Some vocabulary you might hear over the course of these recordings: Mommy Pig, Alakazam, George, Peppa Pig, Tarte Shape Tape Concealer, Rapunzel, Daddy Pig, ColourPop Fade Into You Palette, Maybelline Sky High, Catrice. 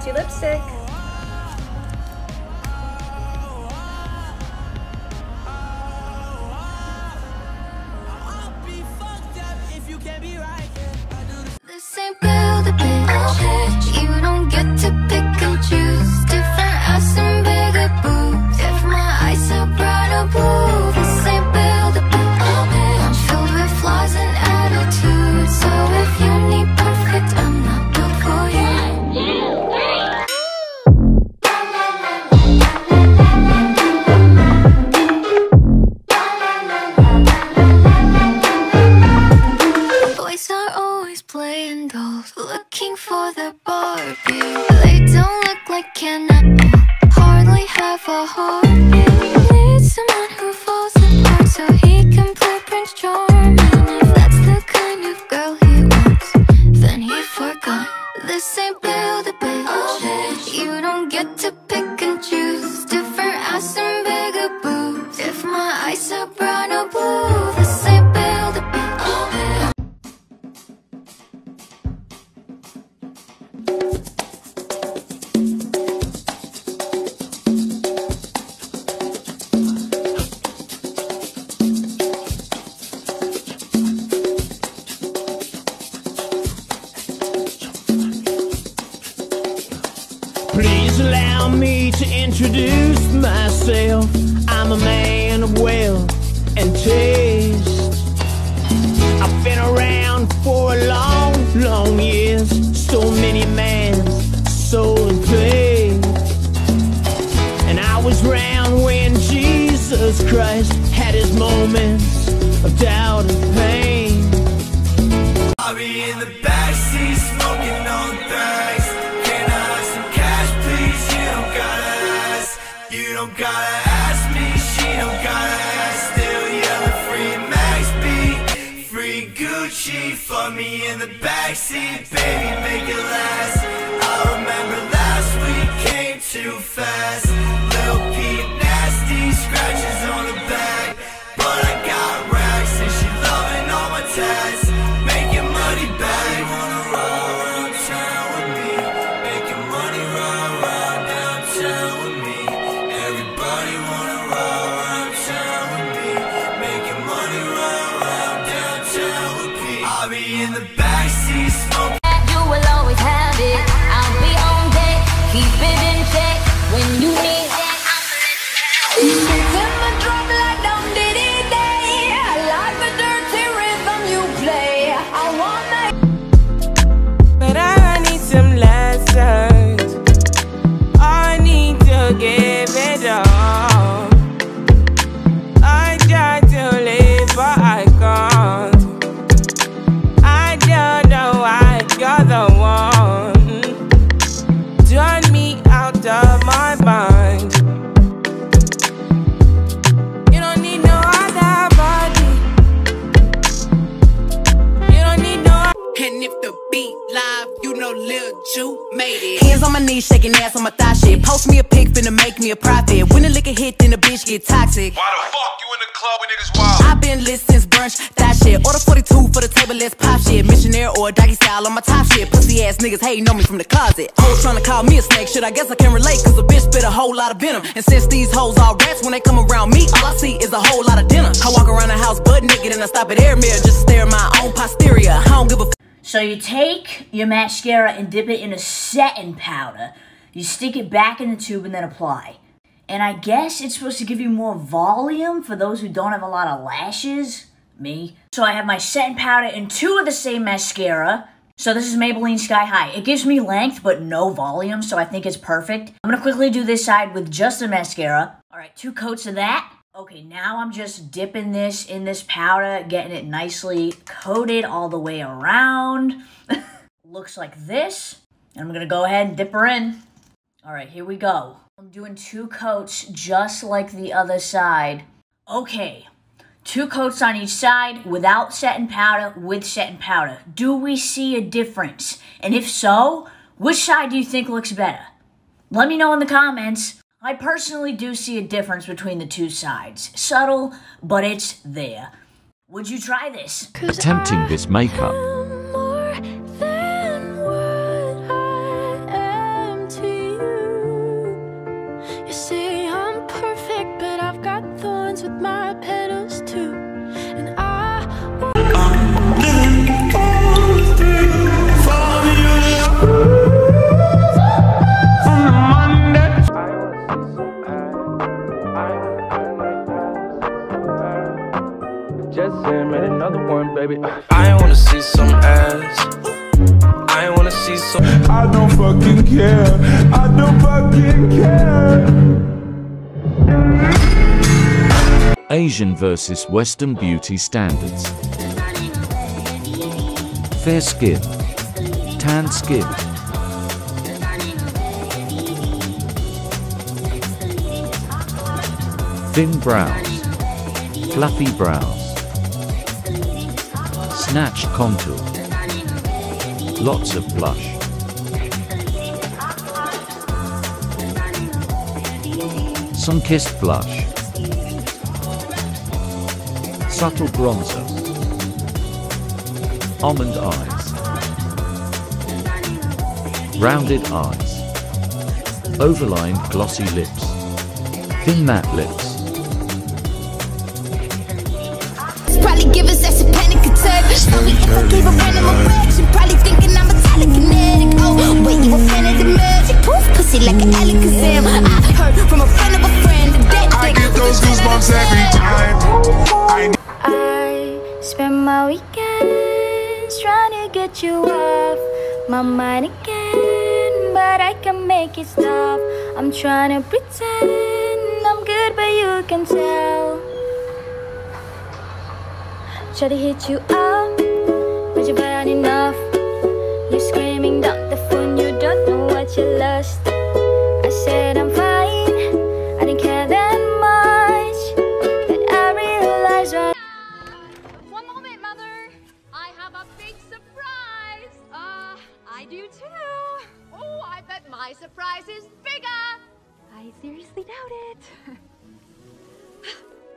Patsy lipstick. I guess I can relate, cause a bitch spit a whole lot of venom. And since these hoes all rats, when they come around me, all I see is a whole lot of dinner. I walk around the house butt naked and I stop at air mirror just to stare at my own posterior. I don't give a f. So you take your mascara and dip it in a setting powder. You stick it back in the tube and then apply. And I guess it's supposed to give you more volume for those who don't have a lot of lashes. Me. So I have my setting powder and two of the same mascara. So this is Maybelline Sky High. It gives me length, but no volume, so I think it's perfect. I'm gonna quickly do this side with just the mascara. All right, two coats of that. Okay, now I'm just dipping this in this powder, getting it nicely coated all the way around. Looks like this. And I'm gonna go ahead and dip her in. All right, here we go. I'm doing two coats just like the other side. Okay. Two coats on each side, without setting powder, with setting powder. Do we see a difference? And if so, which side do you think looks better? Let me know in the comments. I personally do see a difference between the two sides. Subtle, but it's there. Would you try this? Attempting this makeup. don't fucking care. I don't fucking care. Asian versus Western beauty standards. Fair skin, tanned skin. Thin brows, fluffy brows, snatched contour, lots of blush. Sun-kissed blush, subtle bronzer, almond eyes, rounded eyes, overlined glossy lips, thin matte lips. Give us that panic attack. We ever gave a random reaction, probably thinking I'm a telekinetic. Oh, wait, you a fan of the magic? Poof, pussy like an Alakazam. I heard from a friend of a friend that I get those goosebumps every time. I spend my weekends trying to get you off my mind again, but I can make it stop. I'm trying to pretend I'm good, but you can tell. Try to hit you up, but you're bad enough. You're screaming down the phone, you don't know what you lost. I said I'm fine, I didn't care that much, but I realized right. One moment, mother. I have a big surprise. I do too. Oh, I bet my surprise is bigger. I seriously doubt it.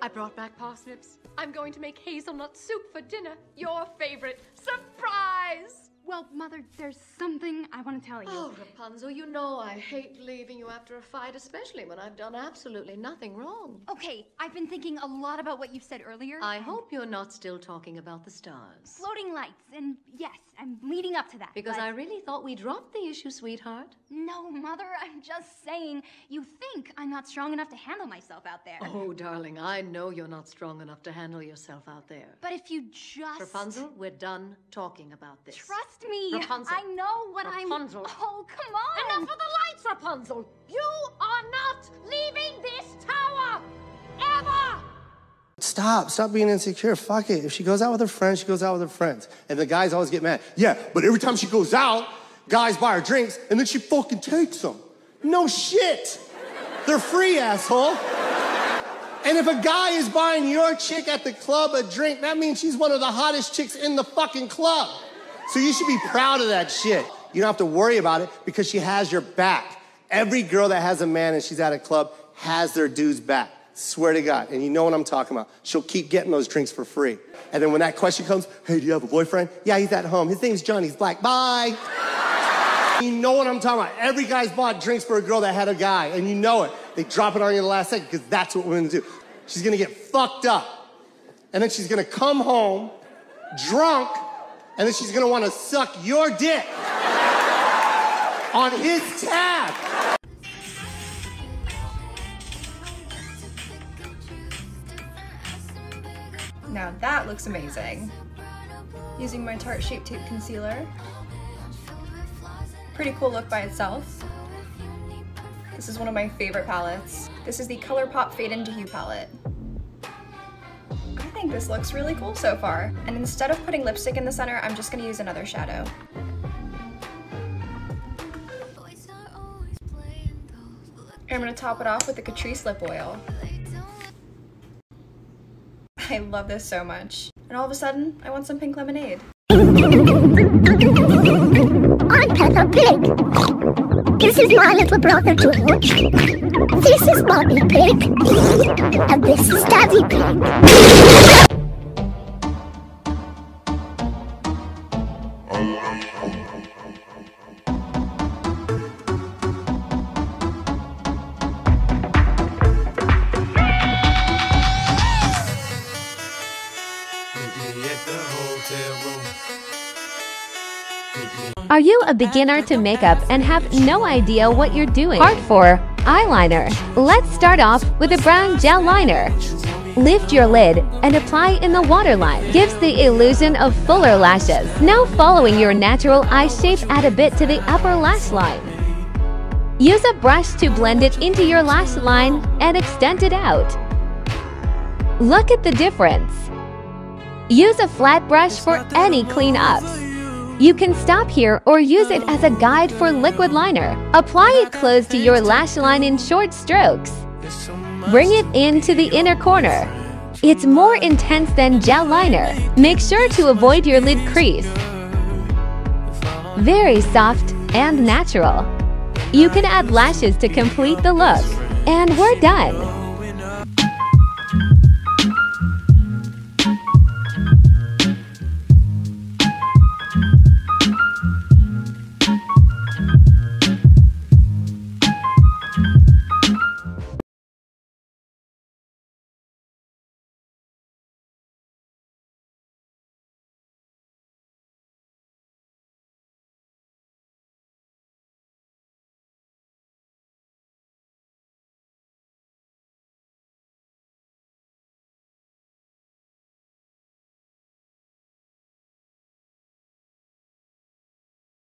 I brought back parsnips. I'm going to make hazelnut soup for dinner. Your favorite. Surprise! Well, Mother, there's something I want to tell you. Oh, Rapunzel, you know I hate leaving you after a fight, especially when I've done absolutely nothing wrong. Okay, I've been thinking a lot about what you said earlier. I hope you're not still talking about the stars. Floating lights, and yes, I'm leading up to that. Because I really thought we dropped the issue, sweetheart. No, Mother, I'm just saying, you think I'm not strong enough to handle myself out there. Oh, darling, I know you're not strong enough to handle yourself out there. But if you just... Rapunzel, we're done talking about this. Trust me, Rapunzel. I know what Rapunzel. I'm... Oh, come on! Enough of the lights, Rapunzel! You are not leaving this tower! Ever! Stop being insecure. Fuck it. If she goes out with her friends, she goes out with her friends. And the guys always get mad. Yeah, but every time she goes out, guys buy her drinks, and then she fucking takes them. No shit! They're free, asshole! And if a guy is buying your chick at the club a drink, that means she's one of the hottest chicks in the fucking club. So you should be proud of that shit. You don't have to worry about it because she has your back. Every girl that has a man and she's at a club has their dude's back. Swear to God. And you know what I'm talking about. She'll keep getting those drinks for free. And then when that question comes, hey, do you have a boyfriend? Yeah, he's at home. His name's Johnny. He's black. Bye. You know what I'm talking about. Every guy's bought drinks for a girl that had a guy. And you know it. They drop it on you the last second because that's what women do. She's going to get fucked up. And then she's going to come home drunk. And then she's gonna wanna suck your dick on his tab. Now that looks amazing. Using my Tarte Shape Tape Concealer. Pretty cool look by itself. This is one of my favorite palettes. This is the ColourPop Fade Into You palette. I think this looks really cool so far. And instead of putting lipstick in the center, I'm just gonna use another shadow. And I'm gonna top it off with the Catrice lip oil. I love this so much. And all of a sudden, I want some pink lemonade. I'm Peppa Pig. This is my little brother George. This is Mommy Pig. And this is Daddy Pig. Are you a beginner to makeup and have no idea what you're doing? Part 4. Eyeliner. Let's start off with a brown gel liner. Lift your lid and apply in the waterline. Gives the illusion of fuller lashes. Now following your natural eye shape, add a bit to the upper lash line. Use a brush to blend it into your lash line and extend it out. Look at the difference. Use a flat brush for any cleanups. You can stop here or use it as a guide for liquid liner. Apply it close to your lash line in short strokes. Bring it into the inner corner. It's more intense than gel liner. Make sure to avoid your lid crease. Very soft and natural. You can add lashes to complete the look. And we're done!